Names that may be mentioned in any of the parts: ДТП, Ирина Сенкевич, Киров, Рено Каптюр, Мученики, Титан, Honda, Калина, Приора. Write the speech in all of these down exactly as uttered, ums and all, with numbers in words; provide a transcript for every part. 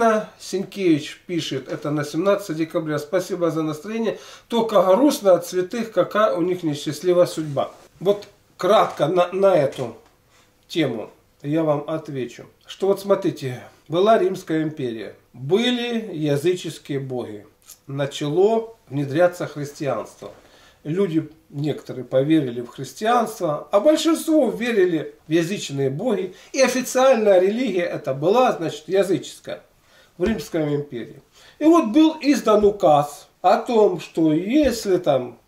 Ирина Сенкевич пишет, это на семнадцатое декабря. Спасибо за настроение. Только грустно от святых, какая у них несчастливая судьба. Вот кратко на, на эту тему я вам отвечу. Что вот смотрите, была Римская империя, были языческие боги. Начало внедряться христианство. Люди некоторые поверили в христианство, а большинство верили в язычные боги. И официальная религия это была, значит, языческая в Римской империи. И вот был издан указ о том, что если там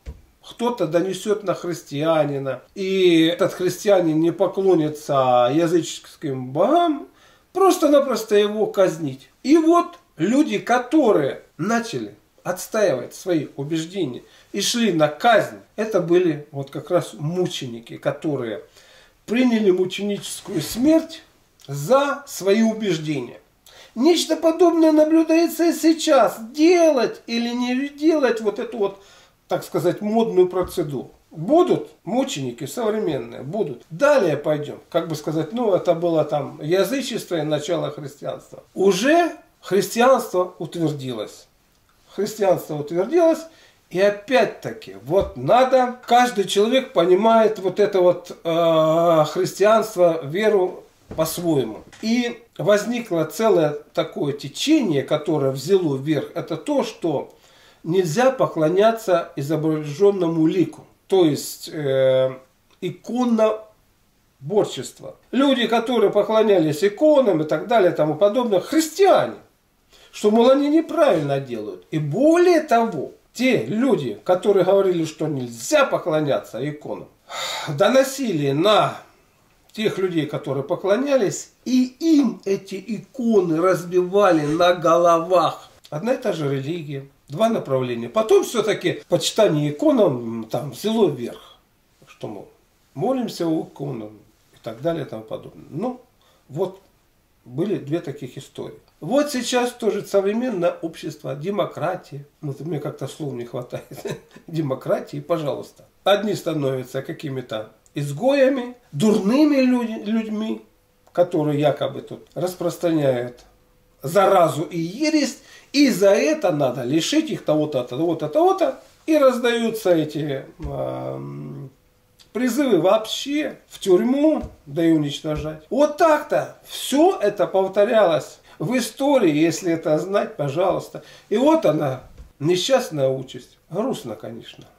кто-то донесет на христианина, и этот христианин не поклонится языческим богам, просто-напросто его казнить. И вот люди, которые начали отстаивать свои убеждения и шли на казнь, это были вот как раз мученики, которые приняли мученическую смерть за свои убеждения. Нечто подобное наблюдается и сейчас. Делать или не делать вот эту вот, так сказать, модную процедуру. Будут мученики современные, будут. Далее пойдем, как бы сказать, ну это было там язычество и начало христианства. Уже христианство утвердилось. Христианство утвердилось, и опять-таки, вот надо, каждый человек понимает вот это вот э, христианство, веру по-своему. И возникло целое такое течение, которое взяло вверх, это то, что нельзя поклоняться изображенному лику, то есть э, иконоборчество. Люди, которые поклонялись иконам и так далее, тому подобное, христиане. Что, мол, они неправильно делают. И более того, те люди, которые говорили, что нельзя поклоняться иконам, доносили на тех людей, которые поклонялись, и им эти иконы разбивали на головах. Одна и та же религия, два направления. Потом все-таки почитание иконам там взяло вверх. Что, мол, молимся иконам и так далее и тому подобное. Ну, вот были две таких истории. Вот сейчас тоже современное общество, демократия. Вот мне как-то слов не хватает. Демократии, пожалуйста. Одни становятся какими-то изгоями, дурными людь- людьми, которые якобы тут распространяют заразу и ересь. И за это надо лишить их того-то, того-то, того-то. И раздаются эти э, призывы вообще в тюрьму, да и уничтожать. Вот так-то все это повторялось. В истории, если это знать, пожалуйста. И вот она, несчастная участь. Грустно, конечно.